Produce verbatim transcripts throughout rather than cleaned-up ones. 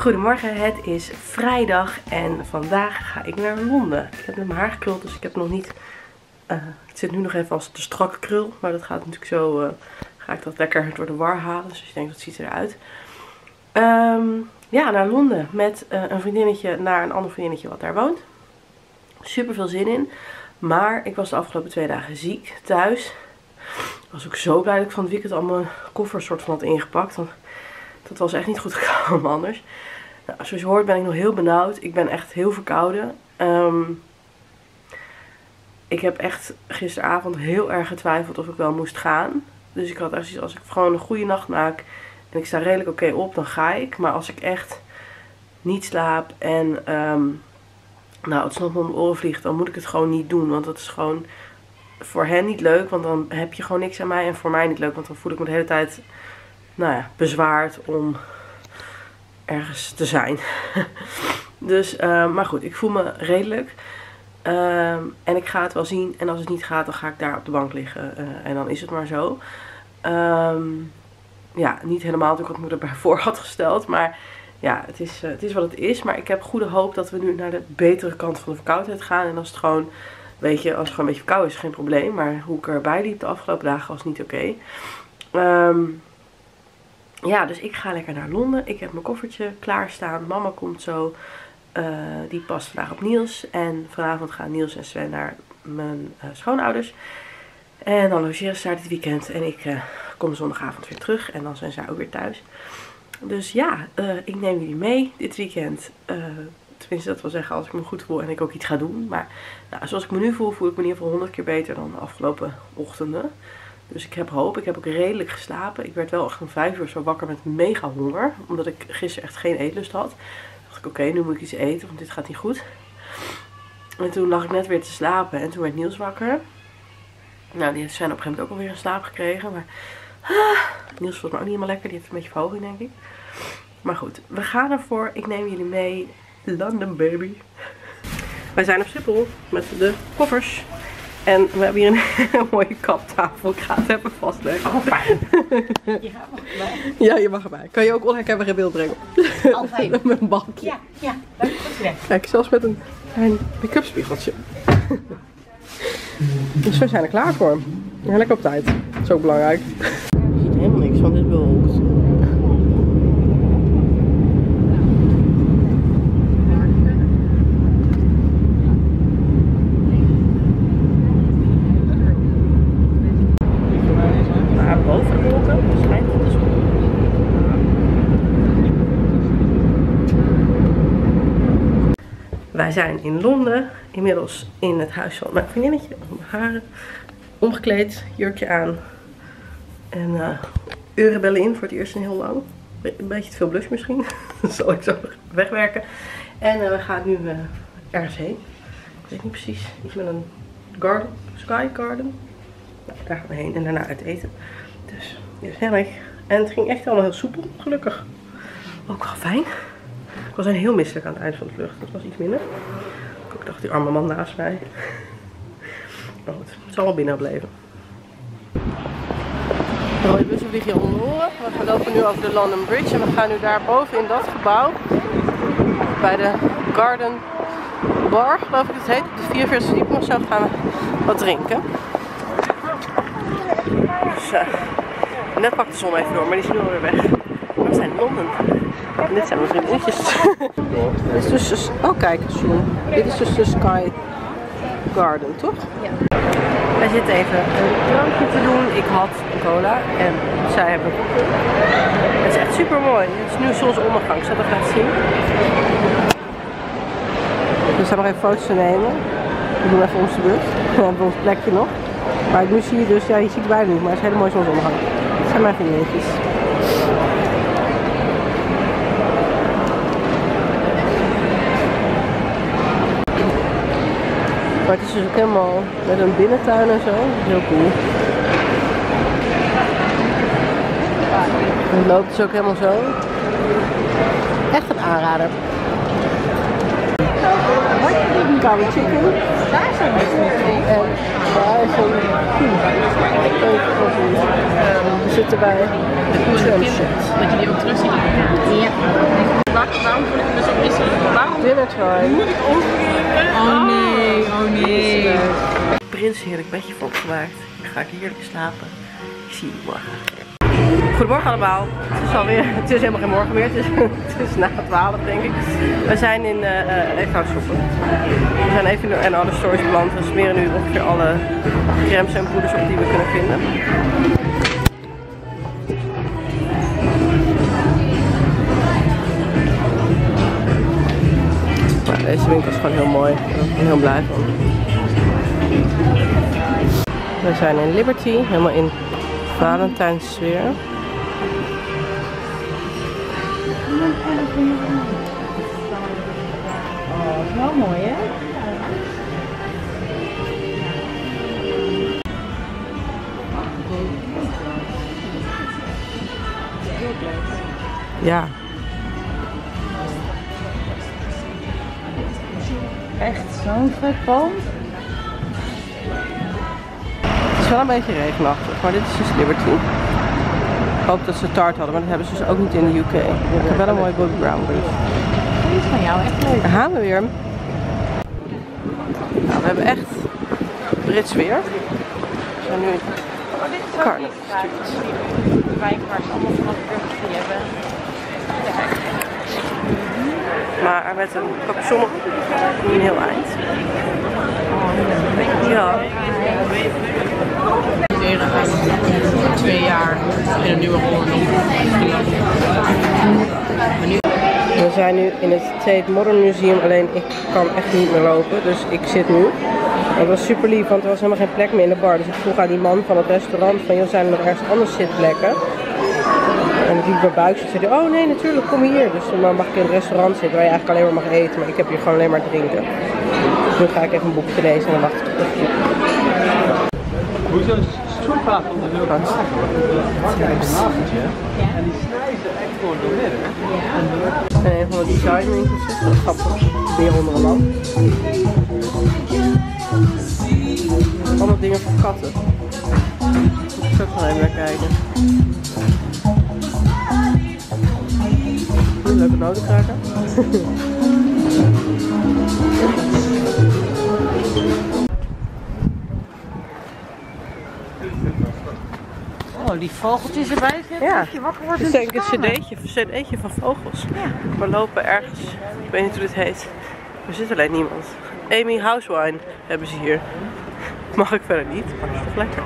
Goedemorgen, het is vrijdag en vandaag ga ik naar Londen. Ik heb net mijn haar gekruld, dus ik heb nog niet... Uh, het zit nu nog even als te strakke krul, maar dat gaat natuurlijk zo... Uh, ga ik dat lekker door de war halen, dus ik denk dat ziet eruit. Um, ja, naar Londen met uh, een vriendinnetje naar een ander vriendinnetje wat daar woont. Super veel zin in, maar ik was de afgelopen twee dagen ziek thuis. Ik was ook zo blij dat ik van het weekend al mijn koffers soort van had ingepakt. Want dat was echt niet goed gekomen anders. Nou, zoals je hoort ben ik nog heel benauwd. Ik ben echt heel verkouden. Um, ik heb echt gisteravond heel erg getwijfeld of ik wel moest gaan. Dus ik had echt zoiets, als ik gewoon een goede nacht maak en ik sta redelijk oké okay op, dan ga ik. Maar als ik echt niet slaap en um, nou, het snot me om mijn oren vliegt, dan moet ik het gewoon niet doen. Want dat is gewoon voor hen niet leuk, want dan heb je gewoon niks aan mij. En voor mij niet leuk, want dan voel ik me de hele tijd... nou ja, bezwaard om ergens te zijn. Dus, uh, maar goed, ik voel me redelijk. Uh, en ik ga het wel zien. En als het niet gaat, dan ga ik daar op de bank liggen. Uh, en dan is het maar zo. Um, ja, niet helemaal natuurlijk wat ik me erbij voor had gesteld. Maar ja, het is, uh, het is wat het is. Maar ik heb goede hoop dat we nu naar de betere kant van de verkoudheid gaan. En als het gewoon, weet je, als het gewoon een beetje verkouden is, geen probleem. Maar hoe ik erbij liep de afgelopen dagen was niet oké. Okay. Um, Ja, dus ik ga lekker naar Londen. Ik heb mijn koffertje klaarstaan. Mama komt zo. Uh, die past vandaag op Niels. En vanavond gaan Niels en Sven naar mijn uh, schoonouders. En dan logeren ze daar dit weekend. En ik uh, kom zondagavond weer terug. En dan zijn zij ook weer thuis. Dus ja, uh, ik neem jullie mee dit weekend. Uh, tenminste, dat wil zeggen als ik me goed voel en ik ook iets ga doen. Maar nou, zoals ik me nu voel, voel ik me in ieder geval honderd keer beter dan de afgelopen ochtenden. Dus ik heb hoop. Ik heb ook redelijk geslapen. Ik werd wel echt om vijf uur zo wakker met mega honger. Omdat ik gisteren echt geen eetlust had. Toen dacht ik, oké, okay, nu moet ik iets eten, want dit gaat niet goed. En toen lag ik net weer te slapen. En toen werd Niels wakker. Nou, die heeft Sven op een gegeven moment ook alweer in slaap gekregen. Maar ah, Niels voelt me ook niet helemaal lekker. Die heeft een beetje verhoging, denk ik. Maar goed, we gaan ervoor. Ik neem jullie mee. London, baby. Wij zijn op Schiphol met de koffers. En we hebben hier een hele mooie kaptafel. Ik ga het even vastleggen. Oh, fijn. Je mag erbij. Ja, je mag erbij. Kan je ook onherkenbaar in beeld brengen. Altijd. Met een bankje. Ja, ja. Dat is goed weg. Kijk, zelfs met een klein pick-up spiegeltje. Dus we zijn er klaar voor. Ja, lekker op tijd. Dat is ook belangrijk. Je ziet helemaal niks, want dit is bewolkt. Wij zijn in Londen, inmiddels in het huis van mijn vriendinnetje. Mijn haren omgekleed, jurkje aan en uh, eurobellen in voor het eerst in heel lang. Be een beetje te veel blush misschien, dat zal ik zo wegwerken. En uh, we gaan nu uh, ergens heen. Ik weet niet precies, iets met een garden, Sky Garden. Nou, daar gaan we heen en daarna uit eten. Dus hier is Henrik. En het ging echt allemaal heel soepel, gelukkig. Ook wel fijn. Ik was heel misselijk aan het eind van de vlucht. Dat was iets minder. Ik dacht, die arme man naast mij. Maar goed, het zal wel binnen blijven. Nou, de bussen vliegen hier onder horen. We lopen nu over de London Bridge. En we gaan nu daarboven in dat gebouw. Bij de Garden Bar, geloof ik het heet. Op de vierenveertigste verdieping of zo gaan we wat drinken. Dus, uh, net pakte de zon even door, maar die is nu alweer weg. We zijn in Londen. En dit zijn mijn vriendinnetjes. Dit is dus, oh kijk, dit is dus de Sky Garden, toch? Ja. Wij zitten even een drankje te doen. Ik had cola en zij hebben koffie. Het is echt super mooi. Het is nu zonsondergang, ik zal dat laten zien. We zijn nog even foto's te nemen. We doen even onze beurt. We hebben ons plekje nog. Maar nu zie je dus, ja, je ziet het bijna niet, maar het is hele mooie zonsondergang. Dat zijn mijn vriendinnetjes. Maar het is dus ook helemaal met een binnentuin en zo. Heel cool. Het loopt dus ook helemaal zo. Echt een aanrader. Curry chicken. Daar zijn we. En daar is een... zitten bij Chelsea. Dat je die ook terug ziet. Ja. Waarom voel ik me zo misselijk? Waarom moet ik overgeven? Oh nee, oh nee. Ik heb prins heerlijk bedje voor opgemaakt. Ik ga heerlijk slapen. Ik zie je morgen. Goedemorgen allemaal. Het is alweer, het is helemaal geen morgen meer. Het is, het is na twaalf denk ik. We zijn in, uh, even gaan shoppen. We zijn even in alle stores beland. We smeren nu ongeveer alle crèmes en poeders op die we kunnen vinden. Maar deze winkel is gewoon heel mooi. Ik ben heel blij van. We zijn in Liberty, helemaal in Valentijnssfeer. Oh, wel mooi hè? Ja. Echt zo'n vet pand. Het is wel een beetje regenachtig, maar dit is dus Liberty. Ik hoop dat ze taart hadden, maar dat hebben ze dus ook niet in de U K. Ik heb wel een mooie Bobby Brown brief. Dit is van jou echt leuk. Daar gaan we weer. Nou, we hebben echt Brits weer. We zijn nu in Carnac Street. De wijk waar ze allemaal vanaf Burgundy hebben. Maar met een kapsalon een heel eind. Ja. Twee jaar in een nieuwe rol. We zijn nu in het Tate Modern Museum, alleen ik kan echt niet meer lopen, dus ik zit nu. Het was super lief, want er was helemaal geen plek meer in de bar. Dus ik vroeg aan die man van het restaurant van, joh, zijn er nog ergens anders zitplekken? En ik liep bij buik en zei, oh nee, natuurlijk, kom hier. Dus dan mag ik in het restaurant zitten waar je eigenlijk alleen maar mag eten, maar ik heb hier gewoon alleen maar drinken. Dus nu ga ik even een boekje lezen en dan wacht ik op het boek. Hoezo? Stoelpaap om de deur te maken. Wat krijg je vanavond, hè? En die snijden echt gewoon door midden. En een van de designwinkels is wel grappig. Weer onder een lamp. Allemaal dingen voor katten. Ik zal gewoon even naar kijken. Leuke notenkraker. Oh, die vogeltjes erbij. Ja, dat is denk ik een cd'tje, een cd'tje van vogels. Ja. We lopen ergens, ik weet niet hoe dit heet. Er zit alleen niemand. Amy Housewine hebben ze hier. Mag ik verder niet, maar het is toch lekker.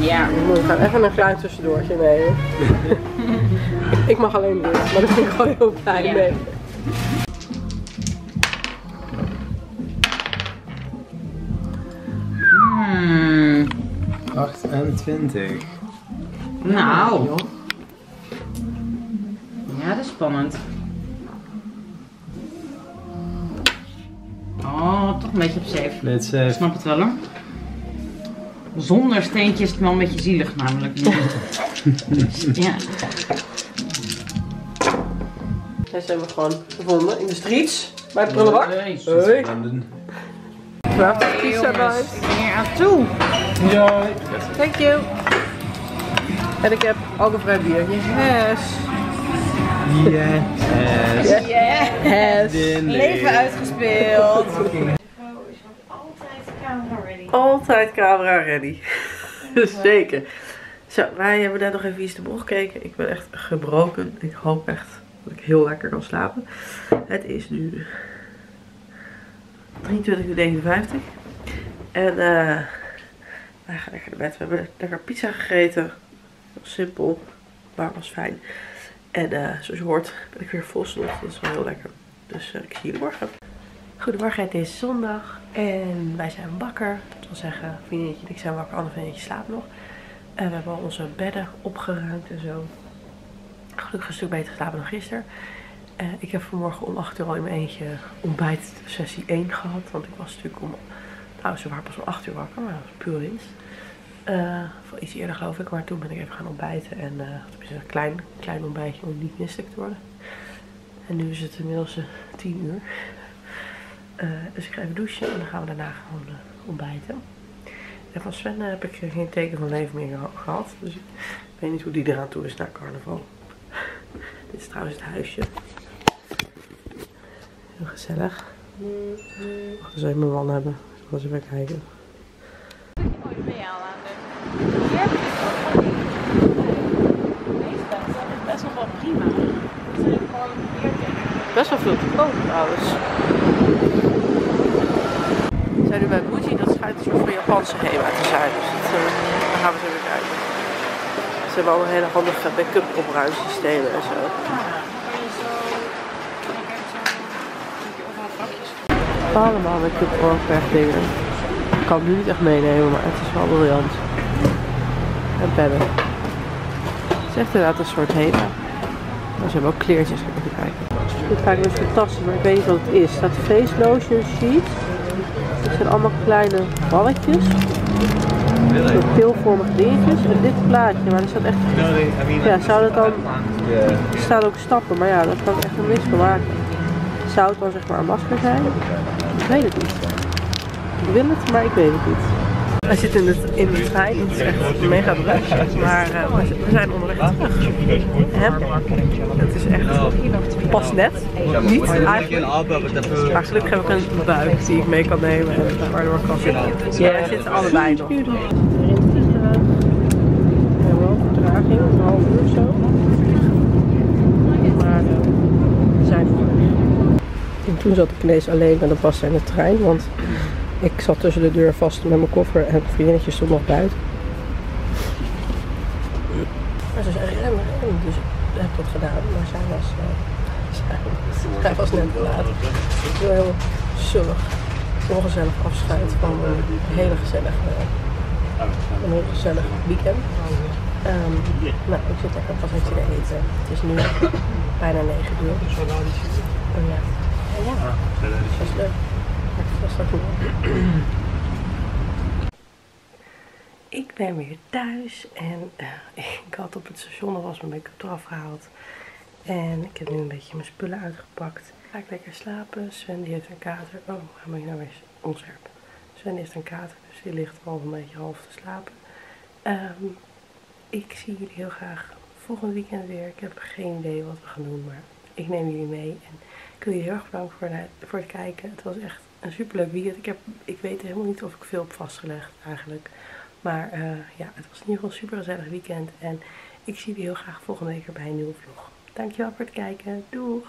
Ja. We gaan even een klein tussendoortje nemen. Ik mag alleen dit, maar daar ben ik gewoon heel blij ja. mee. Hmm. achtentwintig. Nou. Ja, dat is spannend. Oh, toch een beetje op safe. Beetje safe. Ik snap het wel hoor. Zonder steentjes is het wel een beetje zielig namelijk. Ja. Deze hebben we gewoon gevonden in de streets, bij het prullenbak. Hey. Hey. Craft pizza vibes. Ik ben hier aan toe. Enjoy. Thank you. En ik heb alcoholvrij bier. Yes. Yes. Yes. Yes. Yes. Leven uitgespeeld. Altijd camera ready. Zeker. Zo, wij hebben net nog even iets te boven gekeken. Ik ben echt gebroken. Ik hoop echt dat ik heel lekker kan slapen. Het is nu drieëntwintig uur negenenvijftig. En uh, wij gaan lekker naar bed. We hebben lekker pizza gegeten. Simpel, maar was fijn. En uh, zoals je hoort ben ik weer volsnog. Dat is wel heel lekker. Dus uh, ik zie jullie morgen. Goedemorgen, het is zondag en wij zijn wakker. Dat wil zeggen, vriendinnetje en ik zijn wakker, ander vriendinnetje slaapt nog. En we hebben al onze bedden opgeruimd en zo. Gelukkig een stuk beter geslapen dan gisteren. Uh, ik heb vanmorgen om acht uur al in mijn eentje ontbijt sessie één gehad. Want ik was natuurlijk om, nou ze waren pas om acht uur wakker, maar dat was puur winst. Uh, voor iets eerder geloof ik, maar toen ben ik even gaan ontbijten. En uh, toen is een klein, klein ontbijtje om niet misselijk te worden. En nu is het inmiddels tien uur. Uh, dus ik ga even douchen en dan gaan we daarna gewoon uh, ontbijten. En van Sven heb ik geen teken van leven meer gehad. Dus ik weet niet hoe die eraan toe is na carnaval. Dit is trouwens het huisje. Heel gezellig. Ik mag dus even mijn man hebben. Ik zal eens even kijken. Best wel veel te kopen trouwens. We zijn nu bij Buji, dat schijnt een soort van Japanse HEMA te zijn. Dus dat, uh, daar gaan we zo weer kijken. Ze hebben allemaal hele handige backup opruimsystemen en zo. Allemaal backup opruimdingen. Ik kan het nu niet echt meenemen, maar het is wel briljant. En pennen. Het is echt inderdaad een soort HEMA. Maar ze hebben ook kleertjes, gaan we kijken. Dit lijkt me fantastisch, maar ik weet niet wat het is. Er staat face lotion sheet. Het zijn allemaal kleine balletjes. Zo'n pilvormige dingetjes. En dit plaatje, maar er staat echt... Ja, zou dat dan... Er staan ook stappen, maar ja, dat kan ik echt een mis maken. Zou het dan zeg maar een masker zijn? Ik weet het niet. Ik wil het, maar ik weet het niet. Wij zitten in de, in de trein, het is echt mega druk, maar uh, we zijn onderweg terug. Hè? Het is echt pas net, niet eigenlijk, maar gelukkig heb ik een buik die ik mee kan nemen en waardoor ik kan zitten. Ja, wij zitten allebei nog. We hebben wel vertraging, een half uur zo. Maar we zijn onderweg. En toen zat ik ineens alleen met de bas en de trein, want... Ik zat tussen de deur vast met mijn koffer en mijn vriendinnetje stond nog buiten. Maar ze zei remmen, remmen, dus ik heb dat gedaan, maar zij was, uh, zij was net verlaten. Het was heel zullig, ongezellig afscheid van een hele gezellige, een heel gezellig weekend. Um, nou, ik zit echt wat te eten. Het is nu bijna negen uur. En ja, en ja, het was leuk. Ik ben weer thuis en uh, ik had op het station alvast mijn make-up eraf gehaald. En ik heb nu een beetje mijn spullen uitgepakt. Ga ik lekker slapen. Sven die heeft een kater. Oh, ga maar nou weer onscherp. Sven heeft een kater, dus die ligt al een beetje half te slapen. Um, ik zie jullie heel graag volgend weekend weer. Ik heb geen idee wat we gaan doen, maar ik neem jullie mee. En ik wil jullie heel erg bedanken voor, voor het kijken. Het was echt... een superleuk weekend. Ik, heb, ik weet helemaal niet of ik veel heb vastgelegd eigenlijk. Maar uh, ja, het was in ieder geval een super gezellig weekend. En ik zie jullie heel graag volgende week weer bij een nieuwe vlog. Dankjewel voor het kijken. Doeg!